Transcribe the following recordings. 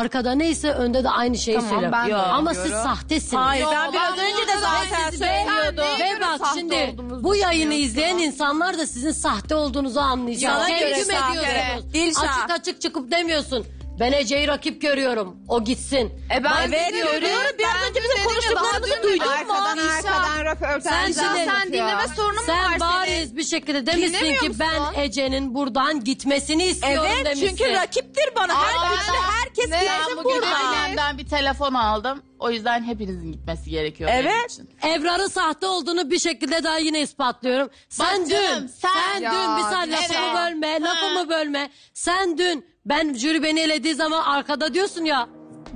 arkada neyse önde de aynı şeyi tamam, söyler. Ama siz sahtesiniz. Hayır, ben biraz önce de zaten söylüyordum. Ve bak şimdi bu yayını izleyen insanlar da sizin sahte olduğunuzu anlayacak. Sana göre sahte. Dilşah. Açık açık çıkıp demiyorsun. Ben Ece'yi rakip görüyorum. O gitsin. Ben veriyorum. Biraz önce bizim konuştuklarımızı duydun mu? Arkadan röportajdan. Sen dinleme sorunu mu var senin? Sen bariz bir şekilde demişsin ki ben Ece'nin buradan gitmesini istiyorum demişsin. Evet, çünkü rakiptir bana. Herkes gelsin burada. Ben bir telefon aldım. O yüzden hepinizin gitmesi gerekiyor benim için. Ebrar'ın sahte olduğunu bir şekilde daha yine ispatlıyorum. Sen dün bir saniye lafımı bölme. Sen dün jüri beni elediği zaman arkada diyorsun ya,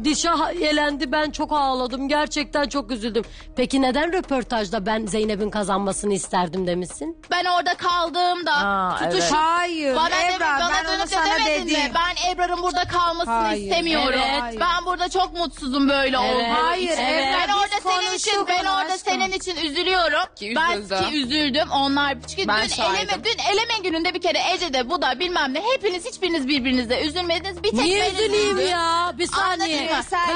Dilşah elendi, ben çok ağladım, gerçekten çok üzüldüm. Peki neden röportajda ben Zeynep'in kazanmasını isterdim demişsin? Ben orada kaldığımda tutuşup... Hayır, Ebrar, ben onu sana dedim. Ben Ebrar'ın burada kalmasını istemiyorum. Evet. Ben burada çok mutsuzum böyle olduğum için. Ben orada senin için, üzülüyorum. Ben üzüldüm, onlar. Çünkü dün eleme gününde bir kere Ece'de, bu da bilmem ne, hepiniz, hiçbiriniz birbirinizle üzülmediniz. Bir tek ben üzüldüm ya, bir saniye.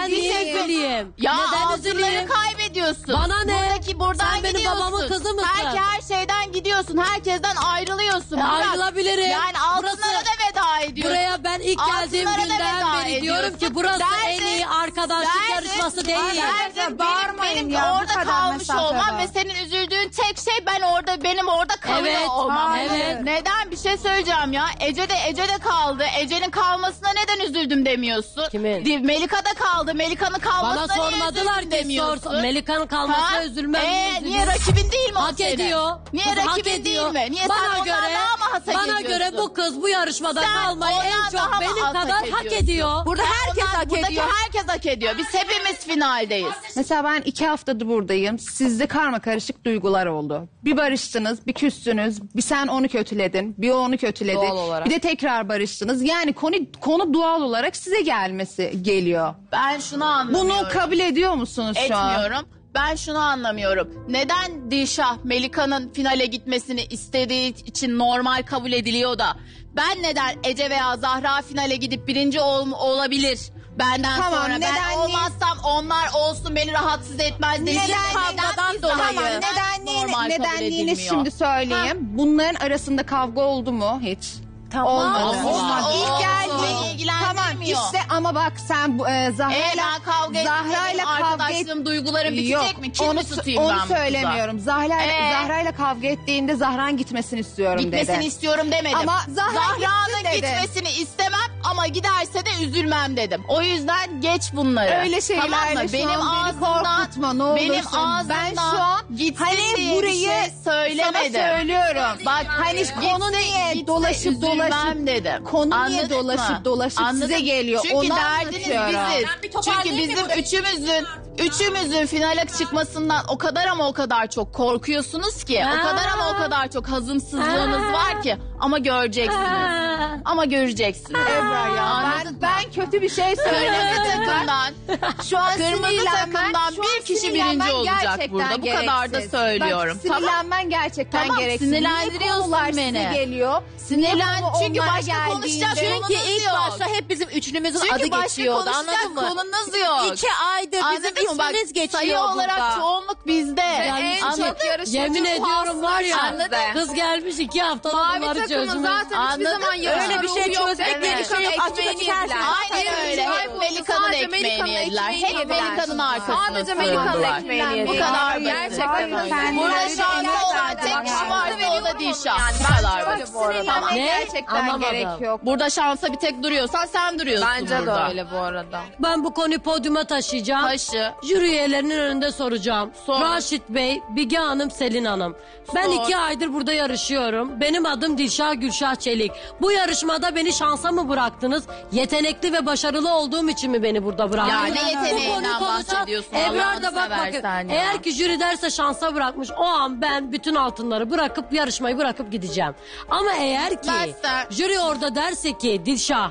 Ben niye üzüleyim? Ya ağzını kaybediyorsun. Bana ne? Buradan gidiyorsun. Sen benim babamın kızı mısın? Her şeyden gidiyorsun. Herkesten ayrılıyorsun. Ayrılabilirim. Yani altınlara da veda ediyorsun. Buraya ben ilk geldiğim günden beri diyorum ki burası en iyi arkadaşlık yarışması değil. Benim orada kalmış olmam ve senin üzüldüğün tek şey benim orada kalıyor olmam. Evet. Neden? Bir şey söyleyeceğim ya. Ece de kaldı. Ece'nin kalmasına neden üzüldüm demiyorsun? Kimin? Melika'da kaldı. Melika'nın kalmasına niye üzüldüm demiyorsun? Melika'nın kalmasına üzülmem. Niye rakibin değil mi hak ediyor? Niye rakibin değil mi? Niye sen daha mı hak ediyorsun? Bana göre bu kız bu yarışmada kalmayı en çok benim kadar hak ediyor. Burada herkes hak ediyor. Buradaki herkes hak ediyor. Biz hepimiz finaldeyiz. Mesela ben 2 haftadır buradayım. Sizde karma karışık duygular oldu. Bir barıştınız, bir küstünüz, bir sen onu kötüledin, bir onu kötüledi. Bir de tekrar barıştınız. Yani konu doğal olarak size gelmesi geliyor. Ben şunu anlamıyorum. Bunu kabul ediyor musunuz şu an? Etmiyorum. Ben şunu anlamıyorum. Neden Dilşah Melika'nın finale gitmesini istediği için normal kabul ediliyor da ben neden Ece veya Zahra finale gidip birinci olabilir? Benden sonra ben olmazsam onlar olsun, beni rahatsız etmez. Kavgadan dolayı. Tamam, nedenliğini şimdi söyleyeyim. Bunların arasında kavga oldu mu hiç? Olmadı. İlk geldi. Tamam işte ama bak sen Zahra'yla kavga ettiğim duygularım bitecek mi? Onu söylemiyorum. Zahra'yla kavga ettiğinde Zahra'nın gitmesini istiyorum dedi. Gitmesini istiyorum demedim. Ama Zahra'nın gitmesini istemem ama giderse de üzülmem dedim. O yüzden geç bunları. Öyle şeylerle tamam mı? Beni korkutma ne olursun. Benim ben şu an gitsin diye bir şey söylemedim. Sana söylüyorum. Bak hani konu niye dolaşıp konu niye dolaşıp size geliyor. Çünkü derdiniz biziz. Çünkü bizim üçümüzün finale çıkmasından o kadar çok korkuyorsunuz ki. O kadar ama o kadar çok hazımsızlığınız var ki. Ama göreceksiniz. Ama göreceksiniz. Ebrar ya. Ben kötü bir şey söylemedim. Şu an kırmızı takımdan bir kişi birinci olacak burada. Bu kadar da söylüyorum. Bak sinirlenmen gerçekten gereksiz. Sinirlendiriyorsun beni. Çünkü başka konuşacak konumuz yok. Çünkü ilk başta hep bizim üçlümüzün adı geçiyordu. Anladın mı? Konumuz yok. 2 aydır bizim ismimiz geçiyor. Sayı olarak çoğunluk bizde. En çok yarışmacı. Yemin ediyorum var ya. Kız gelmiş 2 haftalık bunları çözmüyor. Öyle bir şey çözmek gerekiyor. Aynen öyle. Hep Melika'nın ekmeğini yediler. Hep Melika'nın arkasına sığındılar. Bu kadar basit. Burada şansı olan tek kişi varsa o da Dilşah. Bu kadar basit. Gerçekten gerek yok. Burada şansa bir tek duruyorsan sen duruyorsun burada. Bence de öyle bu arada. Ben bu konuyu podyuma taşıyacağım. Taşı. Jüri üyelerinin önünde soracağım. Raşit Bey, Bige Hanım, Selin Hanım. Ben 2 aydır burada yarışıyorum. Benim adım Dilşah Gülşah Çelik. Bu yarışmada beni şansa mı bıraktınız? Yetenekli ve başarılı olduğum için mi beni burada bıraktınız? Yani yeteneğinden bahsediyorsun. Ebrar da bak bakın. Eğer ki jüri derse şansa bırakmış, o an ben bütün altınları bırakıp yarışmayı bırakıp gideceğim. Ama eğer ki jüri orada derse ki Dilşah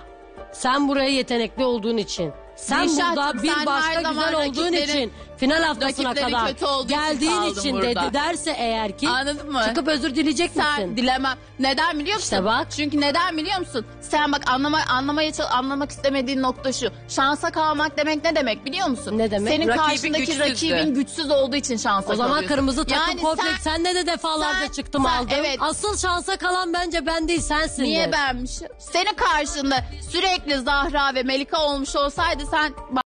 sen buraya yetenekli olduğun için, sen burada bir başka güzel olduğun için final haftasına rakiplerin kadar kötü olduğu geldiğin için burada dedi derse eğer ki, anladın mı? Çıkıp özür dileyecek sen misin? Dilemem. Neden biliyor musun? İşte bak. Çünkü neden biliyor musun? Sen bak anlamak istemediğin nokta şu. Şansa kalmak demek ne demek biliyor musun? Ne demek? Senin karşındaki rakibin güçsüz olduğu için şansa kalıyorsun. O zaman kırmızı takım yani kompleks. Sende de defalarca çıktım aldım. Evet. Asıl şansa kalan bence ben değil, sensin. Niye benmişim? Senin karşında sürekli Zahra ve Melika olmuş olsaydı sen...